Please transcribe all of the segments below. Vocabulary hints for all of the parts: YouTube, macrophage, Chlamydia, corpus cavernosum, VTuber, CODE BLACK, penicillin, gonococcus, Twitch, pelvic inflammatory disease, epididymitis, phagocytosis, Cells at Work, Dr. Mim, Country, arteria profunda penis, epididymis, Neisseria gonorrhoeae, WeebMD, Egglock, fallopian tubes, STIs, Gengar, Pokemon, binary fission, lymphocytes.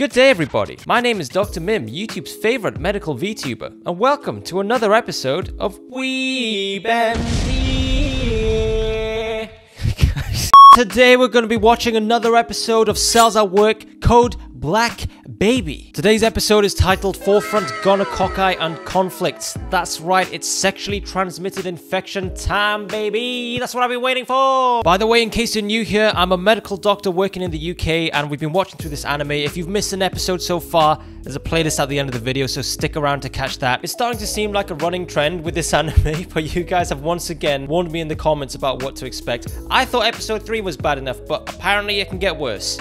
Good day everybody, my name is Dr. Mim, YouTube's favourite medical VTuber, and welcome to another episode of WeebMD. Today we're going to be watching another episode of Cells at Work, Code Black Baby. Today's episode is titled Forefront Gonorrhoeae and Conflicts. That's right, it's sexually transmitted infection time, baby. That's what I've been waiting for. By the way, in case you're new here, I'm a medical doctor working in the UK and we've been watching through this anime. If you've missed an episode so far, there's a playlist at the end of the video, so stick around to catch that. It's starting to seem like a running trend with this anime, but you guys have once again warned me in the comments about what to expect. I thought episode 3 was bad enough, but apparently it can get worse.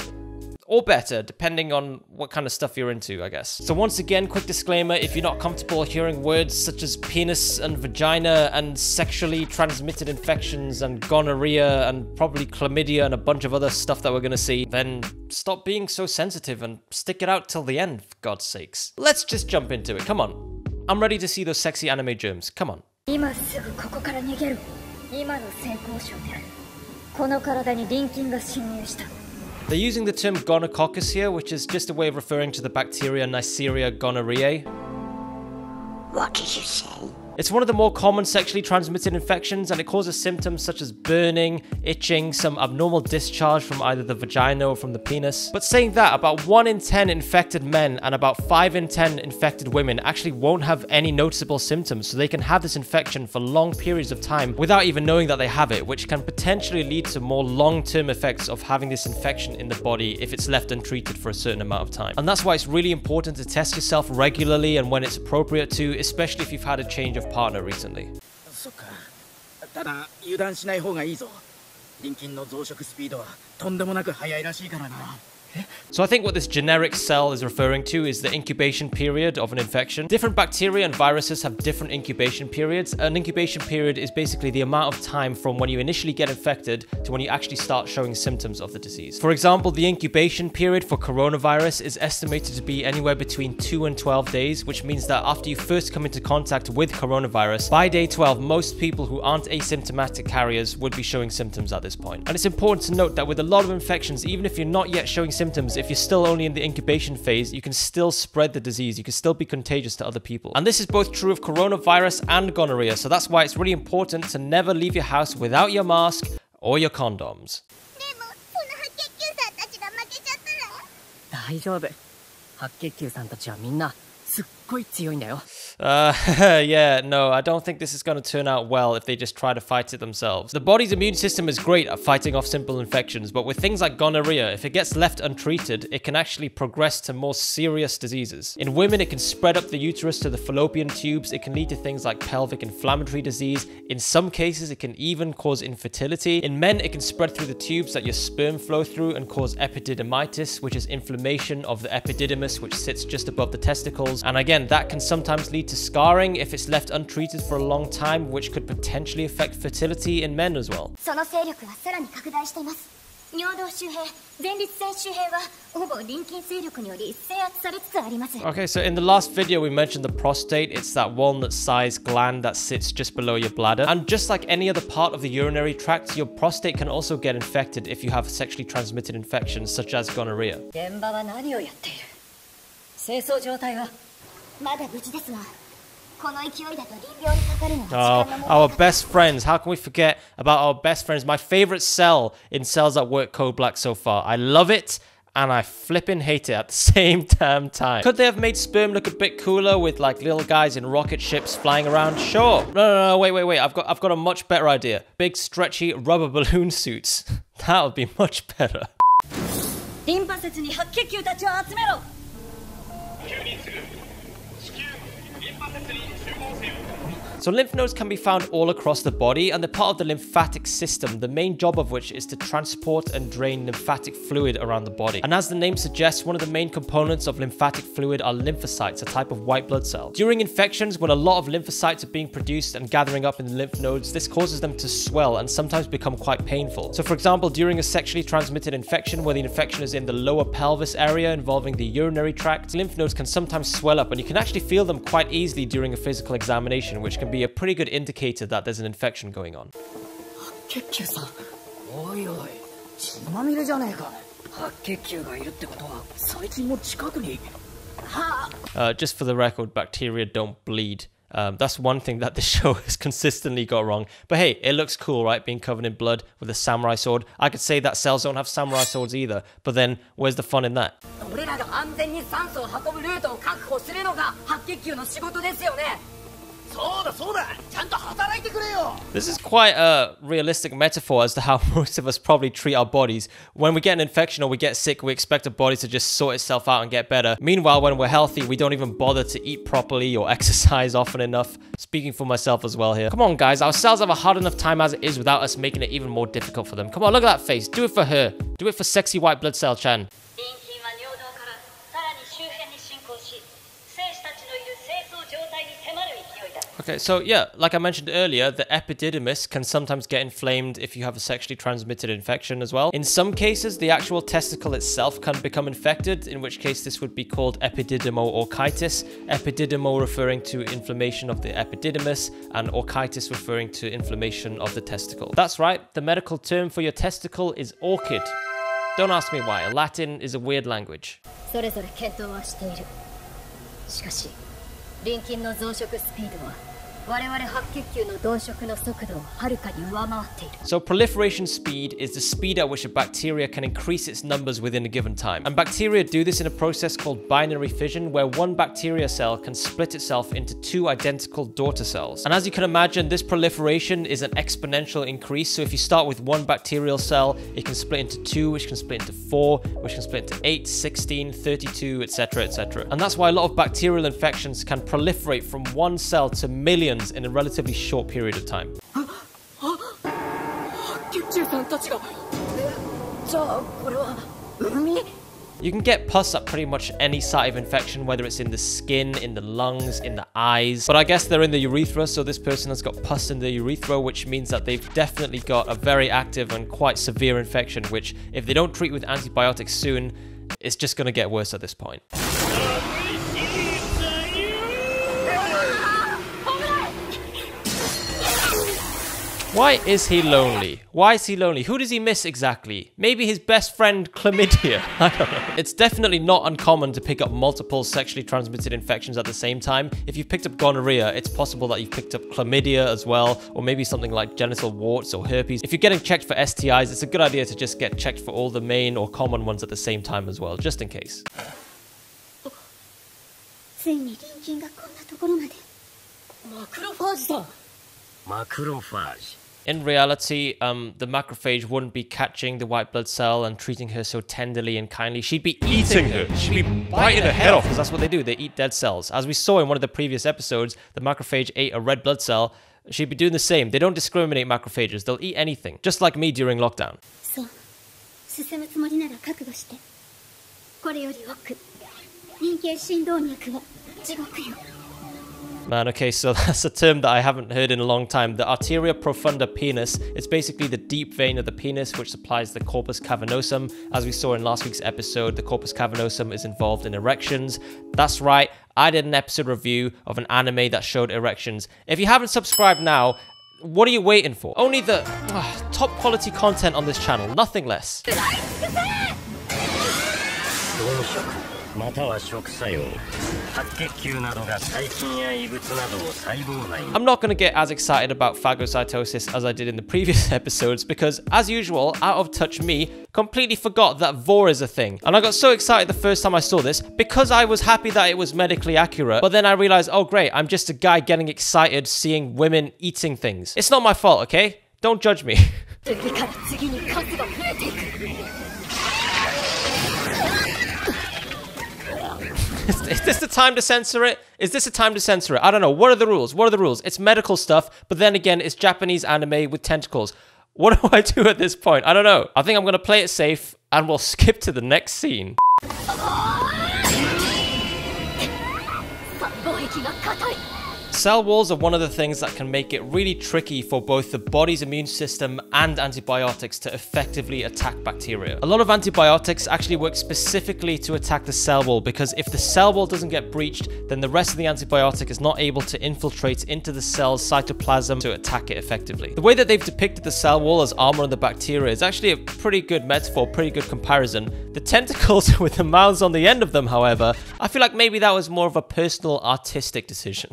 Or better, depending on what kind of stuff you're into, I guess. So once again, quick disclaimer, if you're not comfortable hearing words such as penis and vagina and sexually transmitted infections and gonorrhea and probably chlamydia and a bunch of other stuff that we're gonna see, then stop being so sensitive and stick it out till the end, for God's sakes. Let's just jump into it, come on. I'm ready to see those sexy anime germs, come on. They're using the term gonococcus here, which is just a way of referring to the bacteria Neisseria gonorrhoeae. What did you say? It's one of the more common sexually transmitted infections, and it causes symptoms such as burning, itching, some abnormal discharge from either the vagina or from the penis. But saying that, about 1 in 10 infected men and about 5 in 10 infected women actually won't have any noticeable symptoms, so they can have this infection for long periods of time without even knowing that they have it, which can potentially lead to more long-term effects of having this infection in the body if it's left untreated for a certain amount of time. And that's why it's really important to test yourself regularly and when it's appropriate to, especially if you've had a change of partner recently. So I think what this generic cell is referring to is the incubation period of an infection. Different bacteria and viruses have different incubation periods. An incubation period is basically the amount of time from when you initially get infected to when you actually start showing symptoms of the disease. For example, the incubation period for coronavirus is estimated to be anywhere between 2 and 12 days, which means that after you first come into contact with coronavirus, by day 12, most people who aren't asymptomatic carriers would be showing symptoms at this point. And it's important to note that with a lot of infections, even if you're not yet showing symptoms, if you're still only in the incubation phase, you can still spread the disease, you can still be contagious to other people. And this is both true of coronavirus and gonorrhea, so that's why it's really important to never leave your house without your mask or your condoms. Yeah, no, I don't think this is going to turn out well if they just try to fight it themselves. The body's immune system is great at fighting off simple infections, but with things like gonorrhea, if it gets left untreated, it can actually progress to more serious diseases. In women, it can spread up the uterus to the fallopian tubes, it can lead to things like pelvic inflammatory disease, in some cases it can even cause infertility. In men, it can spread through the tubes that your sperm flow through and cause epididymitis, which is inflammation of the epididymis, which sits just above the testicles, and again, that can sometimes lead to scarring if it's left untreated for a long time, which could potentially affect fertility in men as well. Okay, so in the last video we mentioned the prostate. It's that walnut-sized gland that sits just below your bladder. And just like any other part of the urinary tract, your prostate can also get infected if you have sexually transmitted infections such as gonorrhea. Oh, our best friends. How can we forget about our best friends? My favorite cell in Cells at Work Code Black so far. I love it and I flippin' hate it at the same damn time. Could they have made sperm look a bit cooler with like little guys in rocket ships flying around? Sure. No, wait. I've got a much better idea. Big stretchy rubber balloon suits. That would be much better. So lymph nodes can be found all across the body, and they're part of the lymphatic system, the main job of which is to transport and drain lymphatic fluid around the body. And as the name suggests, one of the main components of lymphatic fluid are lymphocytes, a type of white blood cell. During infections, when a lot of lymphocytes are being produced and gathering up in the lymph nodes, this causes them to swell and sometimes become quite painful. So for example, during a sexually transmitted infection where the infection is in the lower pelvis area involving the urinary tract, lymph nodes can sometimes swell up and you can actually feel them quite easily during a physical examination, which can be a pretty good indicator that there's an infection going on. Just for the record, bacteria don't bleed. That's one thing that the show has consistently got wrong. But hey, it looks cool, right? Being covered in blood with a samurai sword. I could say that cells don't have samurai swords either, but then where's the fun in that? This is quite a realistic metaphor as to how most of us probably treat our bodies. When we get an infection or we get sick, we expect our body to just sort itself out and get better. Meanwhile, when we're healthy, we don't even bother to eat properly or exercise often enough. Speaking for myself as well here. Come on, guys. Our cells have a hard enough time as it is without us making it even more difficult for them. Come on, look at that face. Do it for her. Do it for sexy white blood cell Chan. Okay, so yeah, like I mentioned earlier, the epididymis can sometimes get inflamed if you have a sexually transmitted infection as well. In some cases, the actual testicle itself can become infected, in which case this would be called epididymo orchitis. Epididymo referring to inflammation of the epididymis, and orchitis referring to inflammation of the testicle. That's right, the medical term for your testicle is orchid. Don't ask me why, Latin is a weird language. So proliferation speed is the speed at which a bacteria can increase its numbers within a given time. And bacteria do this in a process called binary fission, where one bacteria cell can split itself into two identical daughter cells. And as you can imagine, this proliferation is an exponential increase. So if you start with one bacterial cell, it can split into two, which can split into four, which can split into 8, 16, 32, etc., etc. And that's why a lot of bacterial infections can proliferate from one cell to millions in a relatively short period of time. You can get pus at pretty much any site of infection, whether it's in the skin, in the lungs, in the eyes. But I guess they're in the urethra, so this person has got pus in the urethra, which means that they've definitely got a very active and quite severe infection, which if they don't treat with antibiotics soon, it's just going to get worse at this point. Why is he lonely? Why is he lonely? Who does he miss exactly? Maybe his best friend, chlamydia. I don't know. It's definitely not uncommon to pick up multiple sexually transmitted infections at the same time. If you've picked up gonorrhea, it's possible that you've picked up chlamydia as well, or maybe something like genital warts or herpes. If you're getting checked for STIs, it's a good idea to just get checked for all the main or common ones at the same time as well, just in case. Macrophage. In reality, the macrophage wouldn't be catching the white blood cell and treating her so tenderly and kindly. She'd be eating her. She'd be biting her head off, because that's what they do. They eat dead cells. As we saw in one of the previous episodes, the macrophage ate a red blood cell. She'd be doing the same. They don't discriminate, macrophages. They'll eat anything, just like me during lockdown. Man, okay, so that's a term that I haven't heard in a long time. The arteria profunda penis. It's basically the deep vein of the penis which supplies the corpus cavernosum. As we saw in last week's episode, the corpus cavernosum is involved in erections. That's right, I did an episode review of an anime that showed erections. If you haven't subscribed now, what are you waiting for? Only the top quality content on this channel, nothing less. I'm not going to get as excited about phagocytosis as I did in the previous episodes because, as usual, out of touch me, completely forgot that vor is a thing. And I got so excited the first time I saw this because I was happy that it was medically accurate, but then I realized, oh great, I'm just a guy getting excited seeing women eating things. It's not my fault, okay? Don't judge me. Is this the time to censor it? Is this a time to censor it? I don't know. What are the rules? What are the rules? It's medical stuff, but then again, it's Japanese anime with tentacles. What do I do at this point? I don't know. I think I'm going to play it safe, and we'll skip to the next scene. Cell walls are one of the things that can make it really tricky for both the body's immune system and antibiotics to effectively attack bacteria. A lot of antibiotics actually work specifically to attack the cell wall, because if the cell wall doesn't get breached, then the rest of the antibiotic is not able to infiltrate into the cell's cytoplasm to attack it effectively. The way that they've depicted the cell wall as armor on the bacteria is actually a pretty good metaphor, pretty good comparison. The tentacles with the mouths on the end of them, however, I feel like maybe that was more of a personal artistic decision.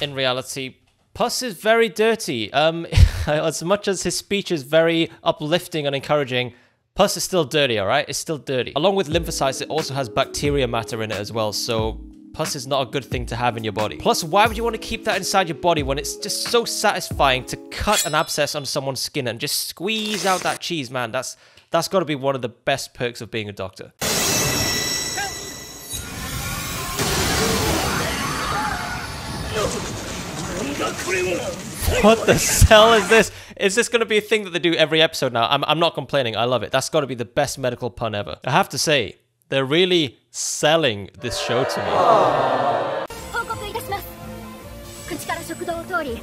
In reality, pus is very dirty. As much as his speech is very uplifting and encouraging, pus is still dirty, alright? It's still dirty. Along with lymphocytes, it also has bacteria matter in it as well, so pus is not a good thing to have in your body. Plus, why would you want to keep that inside your body when it's just so satisfying to cut an abscess on someone's skin and just squeeze out that cheese, man? That's got to be one of the best perks of being a doctor. What the hell is this? Is this going to be a thing that they do every episode now? I'm not complaining. I love it. That's got to be the best medical pun ever. I have to say, they're really selling this show to me.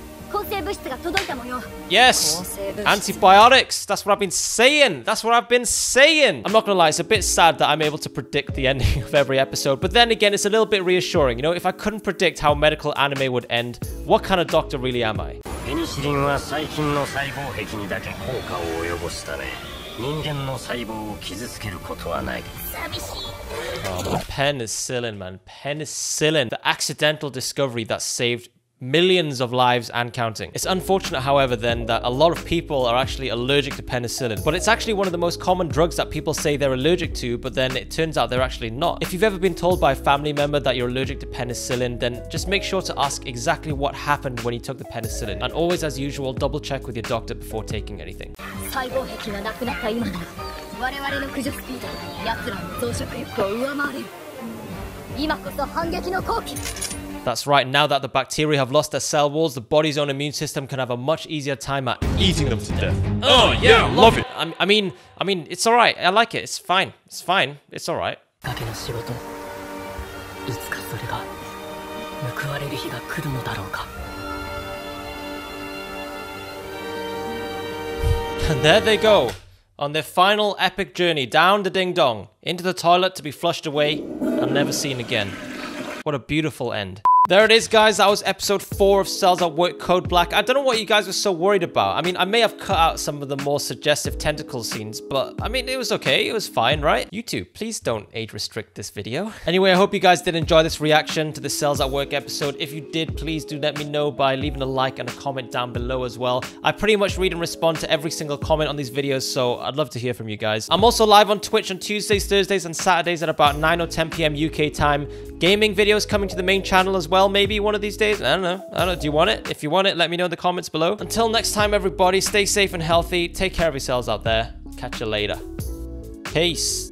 Yes! Antibiotics! That's what I've been saying! That's what I've been saying! I'm not gonna lie, it's a bit sad that I'm able to predict the ending of every episode, but then again, it's a little bit reassuring. You know, if I couldn't predict how medical anime would end, what kind of doctor really am I? Oh, penicillin, man. Penicillin. The accidental discovery that saved millions of lives and counting. It's unfortunate, however, then, that a lot of people are actually allergic to penicillin, but it's actually one of the most common drugs that people say they're allergic to, but then it turns out they're actually not. If you've ever been told by a family member that you're allergic to penicillin, then just make sure to ask exactly what happened when you took the penicillin, and always, as usual, double check with your doctor before taking anything. That's right, now that the bacteria have lost their cell walls, the body's own immune system can have a much easier time at eating them to death. Oh yeah, love it! I mean, it's alright, I like it, it's fine, it's alright. And there they go, on their final epic journey down the ding-dong, into the toilet to be flushed away and never seen again. What a beautiful end. There it is, guys. That was episode 4 of Cells at Work, Code Black. I don't know what you guys were so worried about. I mean, I may have cut out some of the more suggestive tentacle scenes, but I mean, it was okay. It was fine, right? YouTube, please don't age restrict this video. Anyway, I hope you guys did enjoy this reaction to the Cells at Work episode. If you did, please do let me know by leaving a like and a comment down below as well. I pretty much read and respond to every single comment on these videos, so I'd love to hear from you guys. I'm also live on Twitch on Tuesdays, Thursdays, and Saturdays at about 9 or 10 p.m. UK time. Gaming videos coming to the main channel as well. Well, maybe one of these days. I don't know. Do you want it? If you want it, let me know in the comments below. Until next time, everybody, stay safe and healthy. Take care of yourselves out there. Catch you later. Peace.